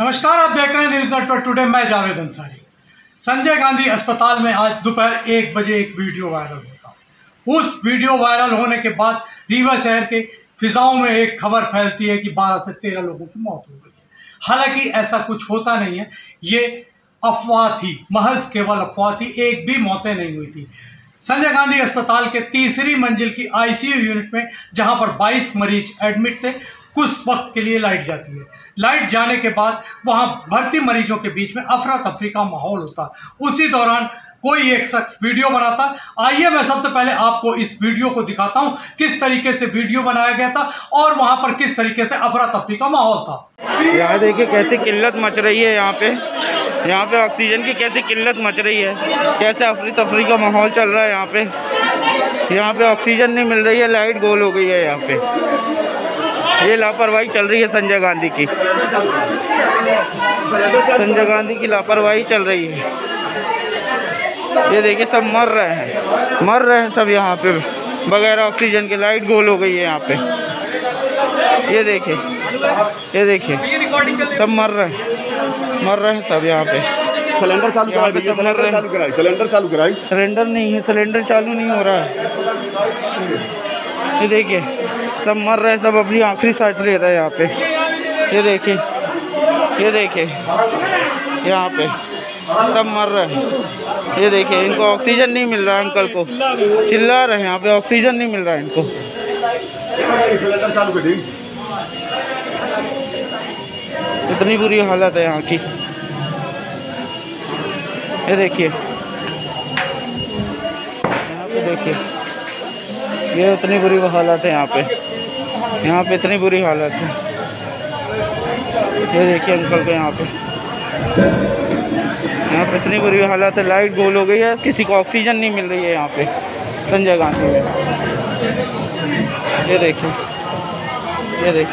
नमस्कार, आप देख रहे हैं न्यूज नेटवर्क टुडे। मैं जावेद अंसारी। संजय गांधी अस्पताल में आज दोपहर 1 बजे एक वीडियो वायरल होता। उस वीडियो वायरल होने के बाद रीवा शहर के फिजाओं में एक खबर फैलती है कि 12 से 13 लोगों की मौत हो गई है। हालांकि ऐसा कुछ होता नहीं है, ये अफवाह थी, महज केवल अफवाह थी। एक भी मौतें नहीं हुई थी। संजय गांधी अस्पताल के 3री मंजिल की आईसीयू यूनिट में, जहां पर 22 मरीज एडमिट थे, कुछ वक्त के लिए लाइट जाती है। लाइट जाने के बाद वहां भर्ती मरीजों के बीच में अफरा तफरी का माहौल होता। उसी दौरान कोई एक शख्स वीडियो बनाता। आइए मैं सबसे पहले आपको इस वीडियो को दिखाता हूं, किस तरीके से वीडियो बनाया गया था और वहां पर किस तरीके से अफरा तफरी का माहौल था। यहाँ देखिए कैसी किल्लत मच रही है। यहाँ पे ऑक्सीजन की कैसी किल्लत मच रही है, कैसे अफरी तफरी का माहौल चल रहा है। यहाँ पे ऑक्सीजन नहीं मिल रही है, लाइट गोल हो गई है। यहाँ पे ये लापरवाही चल रही है, संजय गांधी की लापरवाही चल रही है। ये देखिए सब मर रहे हैं सब यहाँ पे बगैर ऑक्सीजन के। लाइट गोल हो गई है यहाँ पे। ये देखिए सब मर रहे हैं सब यहाँ पे। सिलेंडर नहीं है, सिलेंडर चालू नहीं हो रहा है। ये देखिए सब मर रहे हैं, सब अपनी आखिरी सांस ले रहे हैं यहाँ पे। ये देखिए यहाँ पे सब मर रहे हैं। ये देखिए इनको ऑक्सीजन नहीं मिल रहा है। अंकल को चिल्ला रहे हैं, यहाँ पे ऑक्सीजन नहीं मिल रहा है इनको। इतनी बुरी हालत है यहाँ की। ये देखिए, यहाँ पे देखिए, ये इतनी बुरी हालत है यहाँ पे इतनी बुरी हालत है। ये देखिए अंकल को यहाँ पे इतनी बुरी हालत है। लाइट गोल हो गई है, किसी को ऑक्सीजन नहीं मिल रही है यहाँ पे संजय गांधी में। ये देखिए ये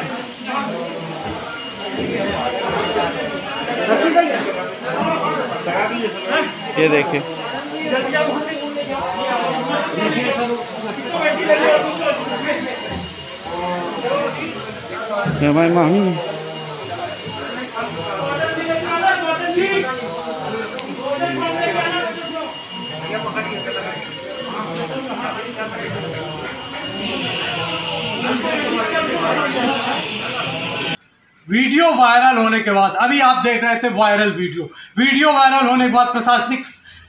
हमारी मामी। वीडियो वायरल होने के बाद, अभी आप देख रहे थे वायरल वीडियो वायरल होने के बाद प्रशासनिक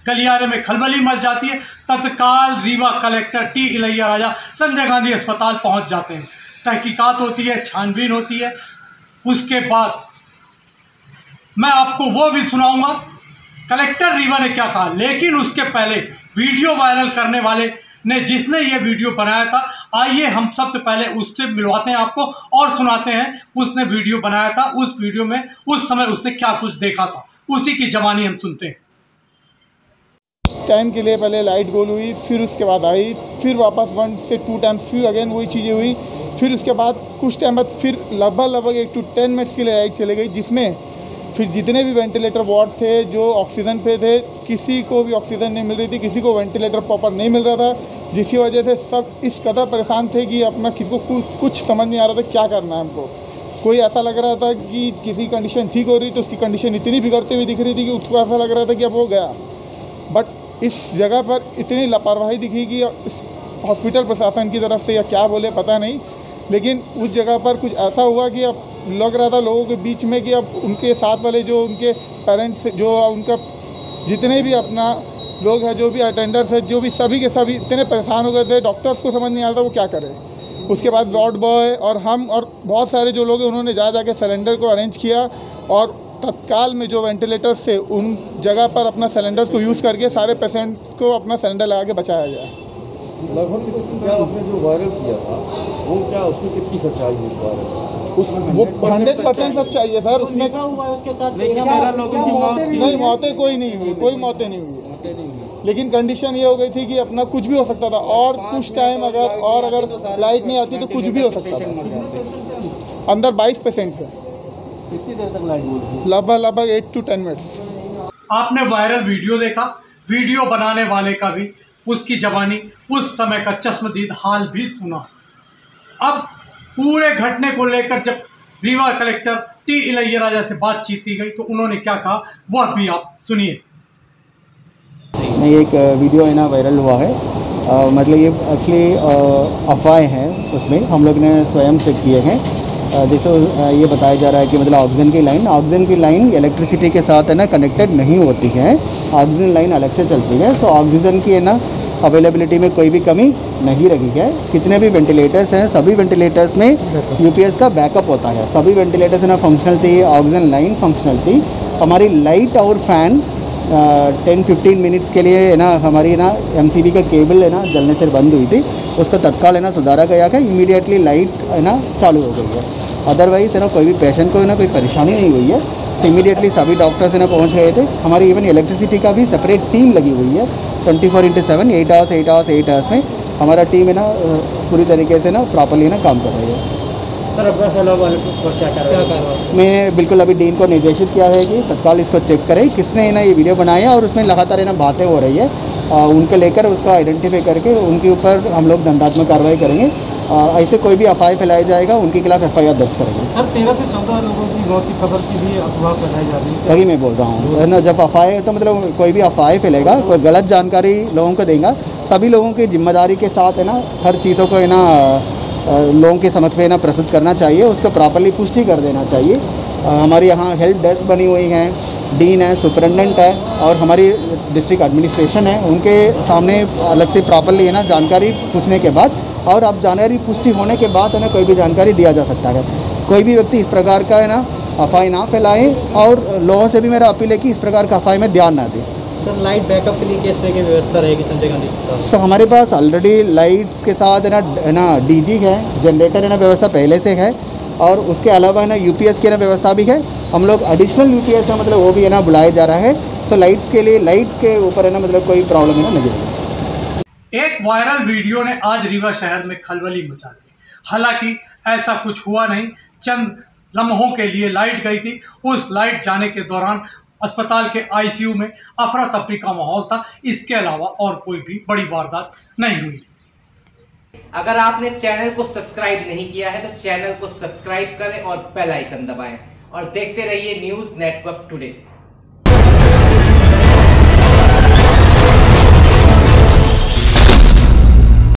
गलियारे में खलबली मच जाती है। तत्काल रीवा कलेक्टर टी इलैया राजा संजय गांधी अस्पताल पहुंच जाते हैं। तहकीकात होती है, छानबीन होती है। उसके बाद मैं आपको वो भी सुनाऊंगा कलेक्टर रीवा ने क्या कहा। लेकिन उसके पहले वीडियो वायरल करने वाले ने, जिसने ये वीडियो बनाया था, आइए हम सबसे पहले उससे मिलवाते हैं आपको और सुनाते हैं उसने वीडियो बनाया था। उस वीडियो में उस समय उसने क्या कुछ देखा था, उसी की जबानी हम सुनते हैं। टाइम के लिए पहले लाइट गोल हुई, फिर उसके बाद आई, फिर वापस 1 से 2 टाइम्स फिर अगेन वही चीज़ें हुई। फिर उसके बाद कुछ टाइम बाद फिर लगभग 8 से 10 मिनट्स के लिए लाइट चली गई, जिसमें फिर जितने भी वेंटिलेटर वार्ड थे जो ऑक्सीजन पे थे, किसी को भी ऑक्सीजन नहीं मिल रही थी, किसी को वेंटिलेटर प्रॉपर नहीं मिल रहा था, जिसकी वजह से सब इस कदर परेशान थे कि अपना किसी को कुछ समझ नहीं आ रहा था क्या करना है हमको। कोई ऐसा लग रहा था कि किसी कंडीशन ठीक हो रही तो उसकी कंडीशन इतनी बिगड़ती हुई दिख रही थी कि उसको ऐसा लग रहा था कि अब हो गया। बट इस जगह पर इतनी लापरवाही दिखी कि हॉस्पिटल प्रशासन की तरफ से या क्या बोले पता नहीं, लेकिन उस जगह पर कुछ ऐसा हुआ कि अब लग रहा था लोगों के बीच में कि अब उनके साथ वाले जो उनके पेरेंट्स, जो उनका जितने भी अपना लोग हैं, जो भी अटेंडर्स हैं, जो भी सभी के सभी इतने परेशान हो गए थे। डॉक्टर्स को समझ नहीं आ रहा था वो क्या करें। उसके बाद वार्ड बॉय और हम और बहुत सारे जो लोग हैं उन्होंने जा के सिलेंडर को अरेंज किया और तत्काल में जो वेंटिलेटर्स थे उन जगह पर अपना सिलेंडर्स को यूज़ करके सारे पेशेंट को अपना सिलेंडर लगा के बचाया गया। क्या आपने जो वायरल किया था वो क्या, उसमें कितनी सच्चाई है? वो 100% सच्चाई है सर। उसमें उसके साथ लोगों की मौत नहीं, मौतें कोई नहीं हुई, कोई मौतें नहीं हुई, लेकिन कंडीशन ये हो गई थी कि अपना कुछ भी हो सकता था। और कुछ टाइम अगर लाइट नहीं आती तो कुछ भी हो सकता था। अंदर 22 पेशेंट थे। कितनी देर तक लाइट गई? लगभग 8 से 10 मिनट्स। आपने वायरल वीडियो देखा। वीडियो बनाने वाले का भी, उसकी जवानी, उस समय का चश्मदीद हाल भी सुना। अब पूरे घटने को लेकर जब रीवा कलेक्टर टी इलैया राजा से बातचीत की गई तो उन्होंने क्या कहा वह भी आप सुनिए। ये एक वीडियो है ना वायरल हुआ है, मतलब ये एक्चुअली अफवाहें हैं, उसमें हम लोग ने स्वयं चेक किए हैं। जैसे ये बताया जा रहा है कि मतलब ऑक्सीजन की लाइन इलेक्ट्रिसिटी के साथ है ना कनेक्टेड नहीं होती है, ऑक्सीजन लाइन अलग से चलती है। सो ऑक्सीजन की है ना अवेलेबिलिटी में कोई भी कमी नहीं रही है। कितने भी वेंटिलेटर्स हैं, सभी वेंटिलेटर्स में यूपीएस का बैकअप होता है। सभी वेंटिलेटर्स ना फंक्शनल थी, ऑक्सीजन लाइन फंक्शनल थी। हमारी लाइट और फैन 10-15 मिनट्स के लिए है ना हमारी ना एमसीबी का केबल है ना जलने से बंद हुई थी, उसको तत्काल है ना सुधारा गया था। इमीडिएटली लाइट है ना चालू हो गई है, अदरवाइज़ है ना कोई भी पेशेंट को ना कोई परेशानी नहीं हुई है। तो इमीडिएटली सभी डॉक्टर्स है ना पहुँच गए थे। हमारी इवन इलेक्ट्रिसिटी का भी सेपरेट टीम लगी हुई है 24/7 8 आवर्स में हमारा टीम है ना पूरी तरीके से ना प्रॉपरली ना काम कर रही है। सर अपना फैलाव वाले को क्या करवाया? मैंने बिल्कुल अभी डीन को निर्देशित किया है कि तत्काल इसको चेक करें किसने ना ये वीडियो बनाया और उसमें लगातार ना बातें हो रही है, उनको लेकर उसको आइडेंटिफाई करके उनके ऊपर हम लोग दंडात्मक कार्रवाई करेंगे। ऐसे कोई भी अफवाह फैलाया जाएगा उनके खिलाफ FIR दर्ज करेंगे। सर 13 से 14 लोगों की मौत की खबर की भी अफवाह फैलाई जा रही है, वही मैं बोल रहा हूँ है ना। जब अफवाह तो मतलब कोई भी अफवाह फैलेगा, कोई गलत जानकारी लोगों को देगा, सभी लोगों की जिम्मेदारी के साथ है ना हर चीज़ों को है ना लोगों के समक्ष में ना प्रस्तुत करना चाहिए, उसको प्रॉपरली पुष्टि कर देना चाहिए। हमारे यहाँ हेल्प डेस्क बनी हुई हैं, डीन है, सुपरिटेंडेंट है और हमारी डिस्ट्रिक्ट एडमिनिस्ट्रेशन है, उनके सामने अलग से प्रॉपरली है ना जानकारी पूछने के बाद और अब जानकारी पुष्टि होने के बाद है ना कोई भी जानकारी दिया जा सकता है। कोई भी व्यक्ति इस प्रकार का है ना अफवाह ना फैलाए और लोगों से भी मेरा अपील है कि इस प्रकार का अफवाह में ध्यान ना दें। सर लाइट बैकअप के लिए किस तरह की व्यवस्था रहेगी संजय गांधी अस्पताल? सर हमारे पास ऑलरेडी लाइट्स के साथ है ना DG है, जनरेटर है ना व्यवस्था पहले से है और उसके अलावा है ना UPS की ना व्यवस्था भी है। हम लोग एडिशनल UPS है मतलब वो भी है ना बुलाया जा रहा है। सो लाइट्स के लिए लाइट के ऊपर है ना मतलब कोई प्रॉब्लम है ना नहीं। एक वायरल वीडियो ने आज रीवा शहर में खलबली मचा दी। हालाँकि ऐसा कुछ हुआ नहीं, चंद लम्हों के लिए लाइट गई थी। उस लाइट जाने के दौरान अस्पताल के ICU में अफरा तफरी का माहौल था। इसके अलावा और कोई भी बड़ी वारदात नहीं हुई। अगर आपने चैनल को सब्सक्राइब नहीं किया है तो चैनल को सब्सक्राइब करें और बेल आइकन दबाएं और देखते रहिए न्यूज नेटवर्क टुडे।